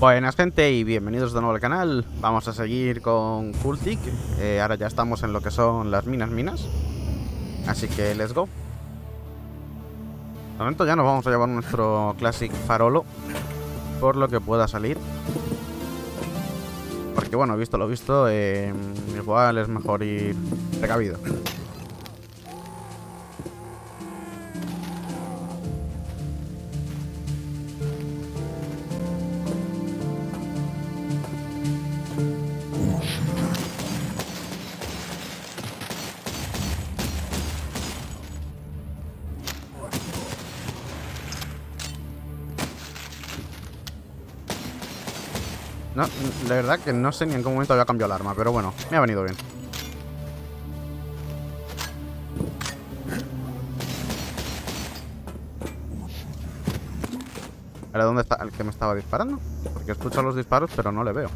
Buenas gente y bienvenidos de nuevo al canal. Vamos a seguir con Cultic. Ahora ya estamos en lo que son las minas. Así que let's go. De momento ya nos vamos a llevar nuestro Classic Farolo, por lo que pueda salir. Porque bueno, visto lo visto, igual es mejor ir precavido. No, de verdad que no sé ni en qué momento había cambiado el arma, pero bueno, me ha venido bien. ¿Ahora dónde está el que me estaba disparando? Porque escucho los disparos, pero no le veo.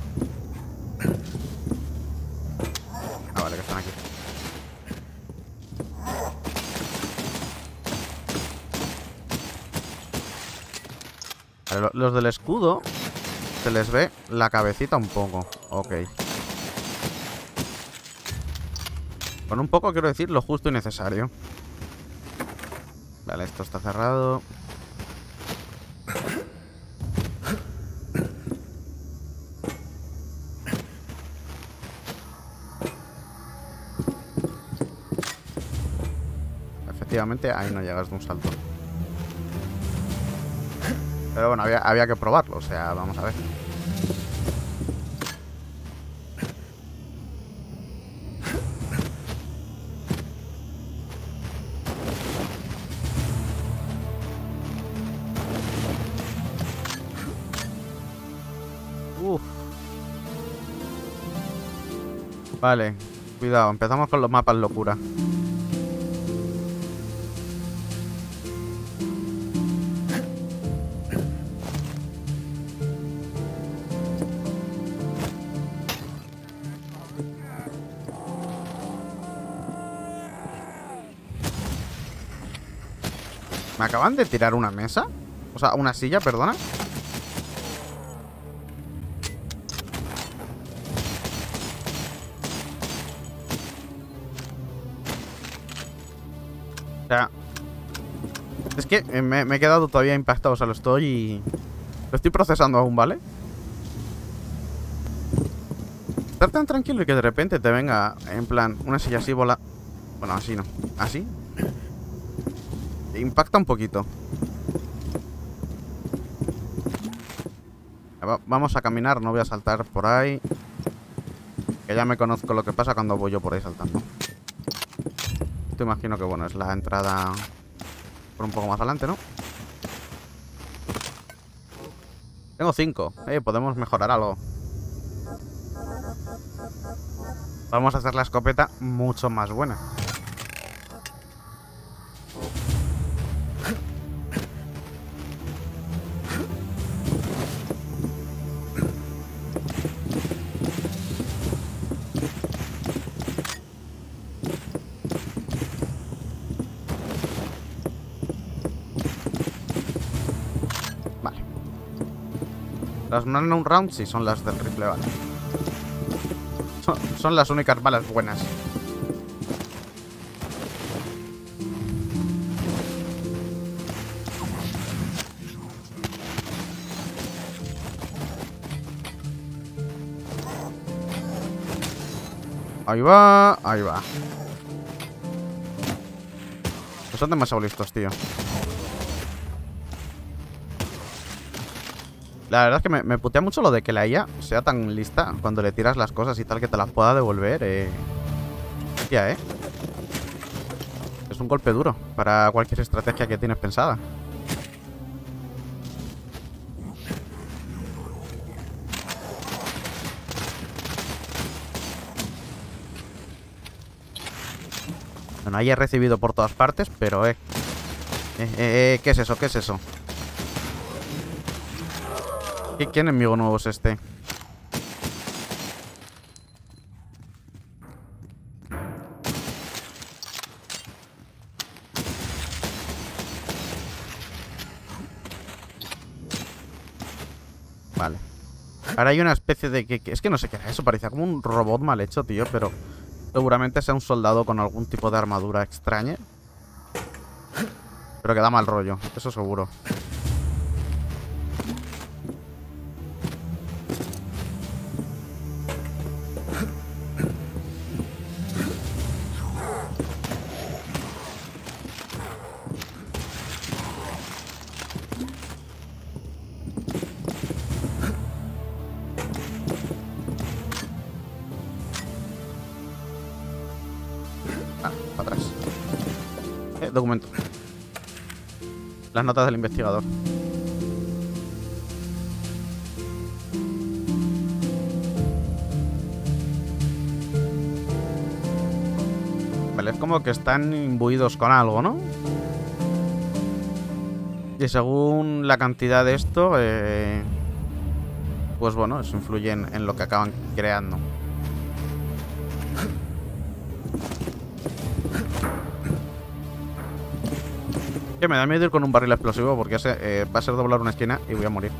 Ah, vale, que están aquí. Vale, los del escudo... se les ve la cabecita un poco. Ok. Con un poco quiero decir lo justo y necesario. Vale, esto está cerrado. Efectivamente, ahí no llegas de un salto. Pero bueno, había que probarlo, o sea, vamos a ver. Vale, cuidado, empezamos con los mapas locura. ¿Me acaban de tirar una mesa? O sea, una silla, perdona. O sea... es que me he quedado todavía impactado. O sea, lo estoy procesando aún, ¿vale? Estar tan tranquilo y que de repente te venga, en plan, una silla así vola... bueno, así no. ¿Así? Impacta un poquito. Vamos a caminar, no voy a saltar por ahí, que ya me conozco lo que pasa cuando voy yo por ahí saltando. Te imagino que bueno, es la entrada por un poco más adelante, ¿no? Tengo 5, podemos mejorar algo. Vamos a hacer la escopeta mucho más buena. Las non round sí son las del rifle, vale. Son las únicas balas buenas. Ahí va, ahí va. Pues son demasiado listos, tío. La verdad es que me putea mucho lo de que la IA sea tan lista cuando le tiras las cosas y tal, que te las pueda devolver. Hostia, es un golpe duro para cualquier estrategia que tienes pensada. Bueno, ahí he recibido por todas partes, pero ¿qué es eso? ¿Qué es eso? ¿Qué enemigo nuevo es este? Vale. Ahora hay una especie de... Es que no sé qué era eso, parecía como un robot mal hecho, tío, pero seguramente sea un soldado con algún tipo de armadura extraña. Pero que da mal rollo, eso seguro. Documento. Las notas del investigador. Vale, es como que están imbuidos con algo, ¿no? Y según la cantidad de esto, pues bueno, eso influye en lo que acaban creando. Que me da miedo ir con un barril explosivo porque ese, va a ser doblar una esquina y voy a morir.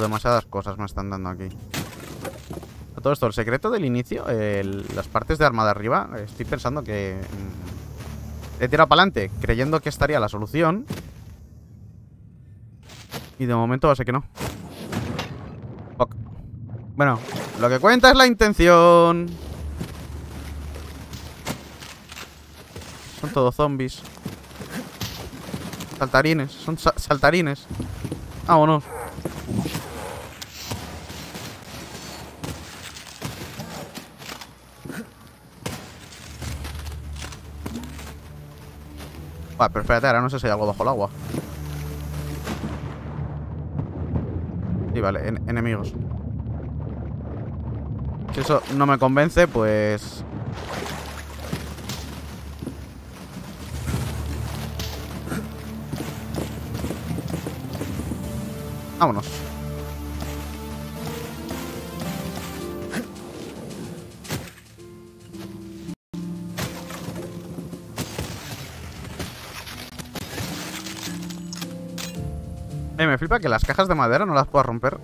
Demasiadas cosas me están dando aquí. A todo esto, el secreto del inicio, las partes de arma de arriba, estoy pensando que... he tirado para adelante creyendo que estaría la solución. Y de momento sé que no. Fuck. Bueno... lo que cuenta es la intención. Son todos zombies. Saltarines. Son saltarines. Vámonos. Vale, pero espérate, ahora no sé si hay algo bajo el agua. Sí, vale, enemigos. Si eso no me convence, pues... vámonos. Me flipa que las cajas de madera no las pueda romper.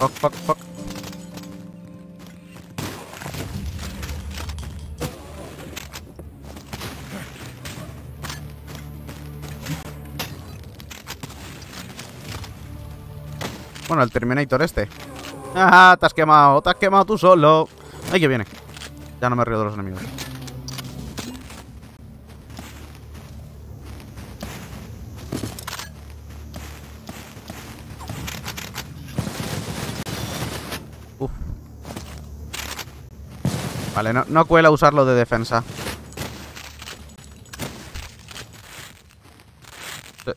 Fuck, fuck, fuck. Bueno, el Terminator este. ¡Ah! Te has quemado tú solo. ¡Ay, que viene! Ya no me río de los enemigos. Vale, no cuela usarlo de defensa.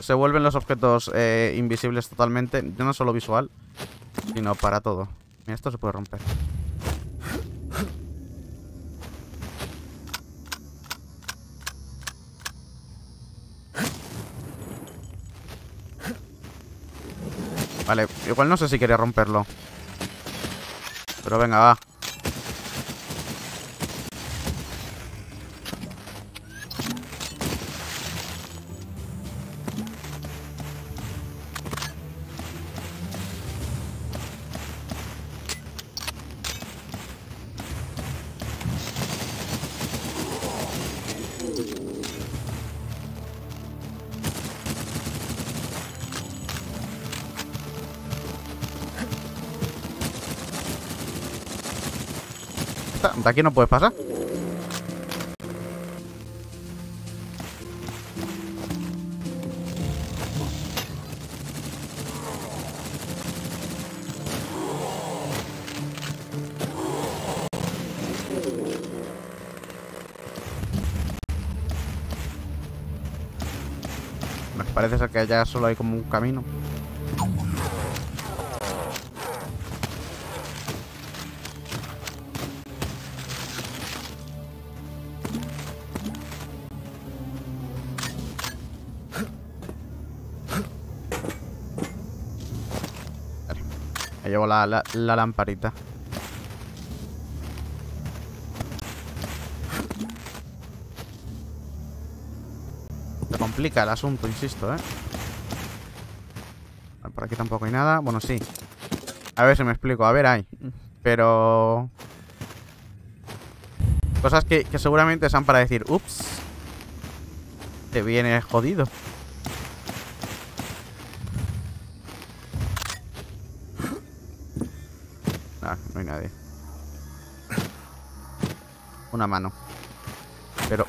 Se vuelven los objetos invisibles totalmente. Ya no solo visual, sino para todo. Mira, esto se puede romper. Vale, igual no sé si quería romperlo. Pero venga, va. ¿De aquí no puedes pasar? Me parece ser que ya solo hay como un camino. Llevo la lamparita. complica el asunto, insisto, ¿eh? Por aquí tampoco hay nada. Bueno, sí. A ver si me explico. A ver, hay. Pero... cosas que seguramente sean para decir, ups, te viene jodido. Ah, no hay nadie. Una mano. Pero...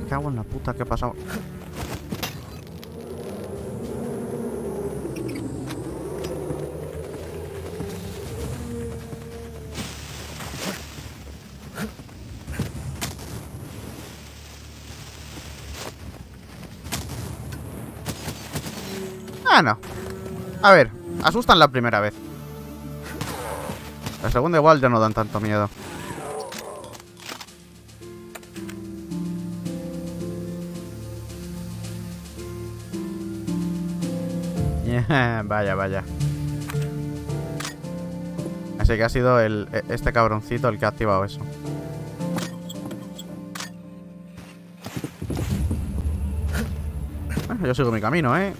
me cago en la puta, ¿qué ha pasado? Ah, no. A ver, asustan la primera vez. La segunda igual ya no dan tanto miedo. Vaya, vaya. Así que ha sido este cabroncito el que ha activado eso. Bueno, yo sigo mi camino, ¿eh?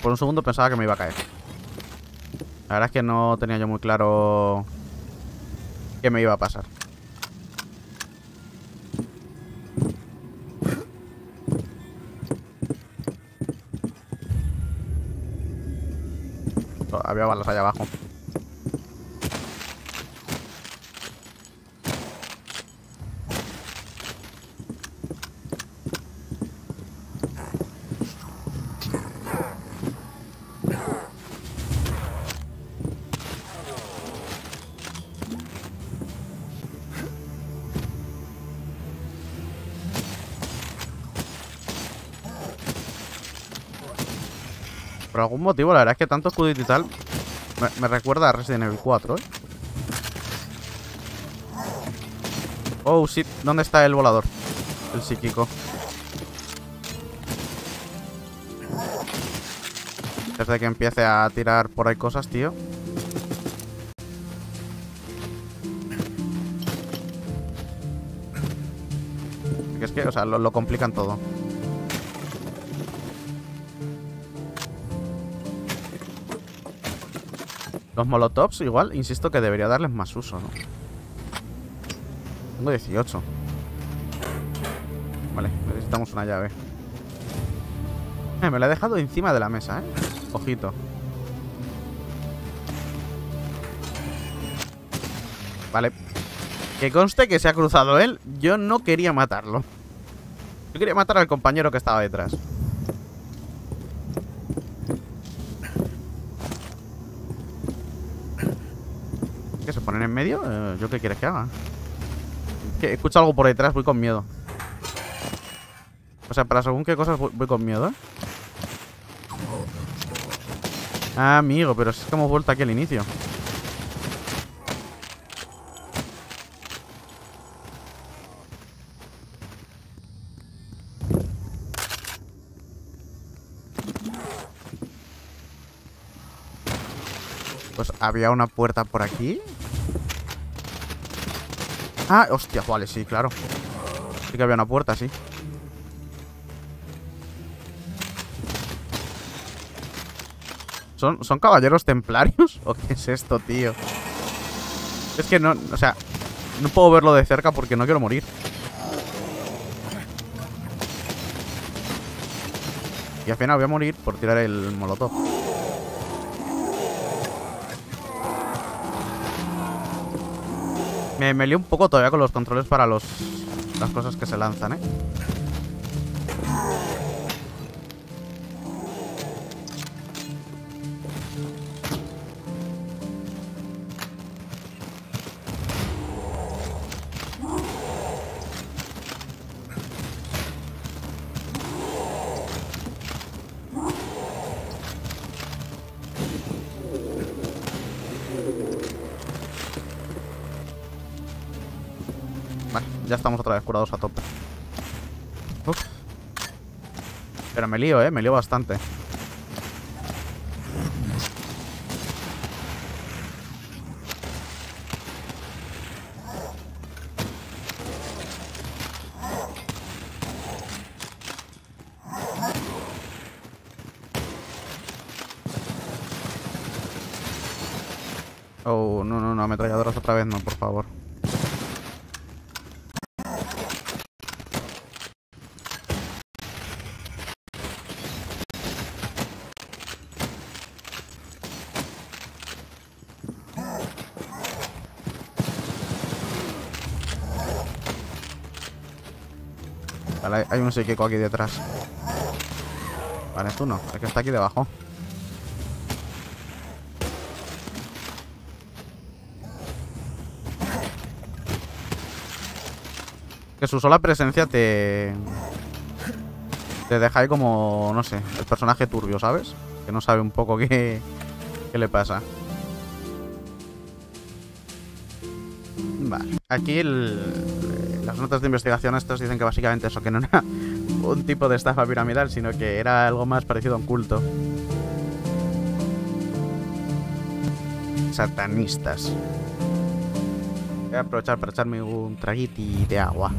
Por un segundo pensaba que me iba a caer. La verdad es que no tenía yo muy claro qué me iba a pasar. Había balas allá abajo. Por algún motivo, la verdad es que tanto escudito y tal me recuerda a Resident Evil 4, ¿eh? Oh, shit. ¿Dónde está el volador? El psíquico. Desde que empiece a tirar por ahí cosas, tío. Es que, o sea, lo complican todo. Los molotovs, igual, insisto que debería darles más uso, ¿no? Tengo 18. Vale, necesitamos una llave. Me la he dejado encima de la mesa, ¿eh? Ojito. Vale. Que conste que se ha cruzado él. Yo no quería matarlo. Yo quería matar al compañero que estaba detrás. ¿Poner en medio? ¿Yo qué quieres que haga? ¿Qué? Escucho algo por detrás, voy con miedo. O sea, para según qué cosas voy con miedo, ¿eh? Ah, amigo, pero es que hemos vuelto aquí al inicio. Pues había una puerta por aquí. Ah, hostia, vale, sí, claro. Sí que había una puerta, sí. ¿Son caballeros templarios? ¿O qué es esto, tío? Es que no, o sea, no puedo verlo de cerca porque no quiero morir. Y al final voy a morir por tirar el molotov. Me lío un poco todavía con los controles para las cosas que se lanzan, ¿eh? Ya estamos otra vez curados a tope. Uf. Pero me lío, me lío bastante. Oh, no, no, no, ametralladoras otra vez no, por favor. Vale, hay un psíquico aquí detrás. Vale, tú no, el que está aquí debajo. Que su sola presencia te deja ahí como, no sé, el personaje turbio, ¿sabes? Que no sabe un poco qué le pasa. Vale, aquí las notas de investigación estos dicen que básicamente eso, que no era un tipo de estafa piramidal, sino que era algo más parecido a un culto. Satanistas. Voy a aprovechar para echarme un traguiti de agua.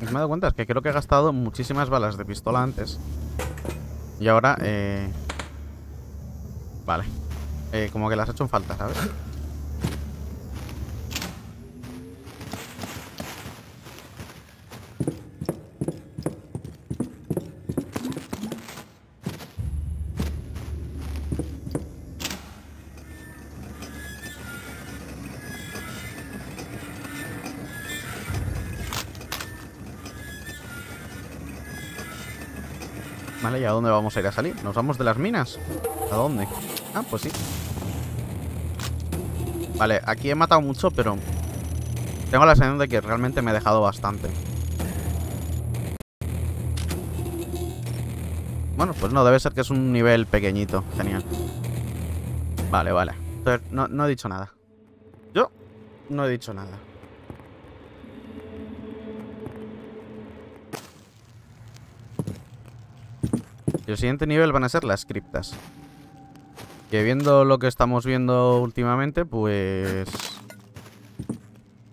Me he dado cuenta que creo que he gastado muchísimas balas de pistola antes. Y ahora, vale, como que las he hecho en falta, ¿sabes? Vale, ¿y a dónde vamos a ir a salir? ¿Nos vamos de las minas? ¿A dónde? Ah, pues sí. Vale, aquí he matado mucho, pero tengo la sensación de que realmente me he dejado bastante. Bueno, pues no, debe ser que es un nivel pequeñito. Genial. Vale, vale. Entonces, no he dicho nada. Yo no he dicho nada. Y el siguiente nivel van a ser las criptas. Que viendo lo que estamos viendo últimamente, pues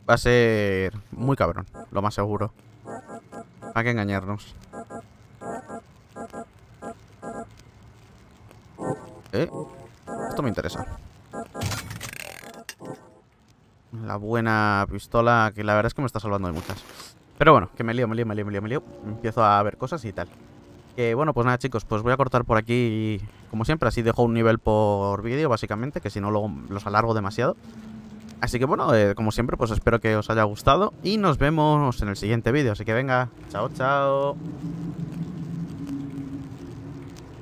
va a ser muy cabrón, lo más seguro. Hay que engañarnos. Esto me interesa. La buena pistola, que la verdad es que me está salvando de muchas. Pero bueno, que me lío. Empiezo a ver cosas y tal. Que bueno, pues nada chicos, pues voy a cortar por aquí. Como siempre, así dejo un nivel por vídeo, básicamente, que si no luego los alargo demasiado. Así que bueno, como siempre, pues espero que os haya gustado y nos vemos en el siguiente vídeo. Así que venga, chao, chao.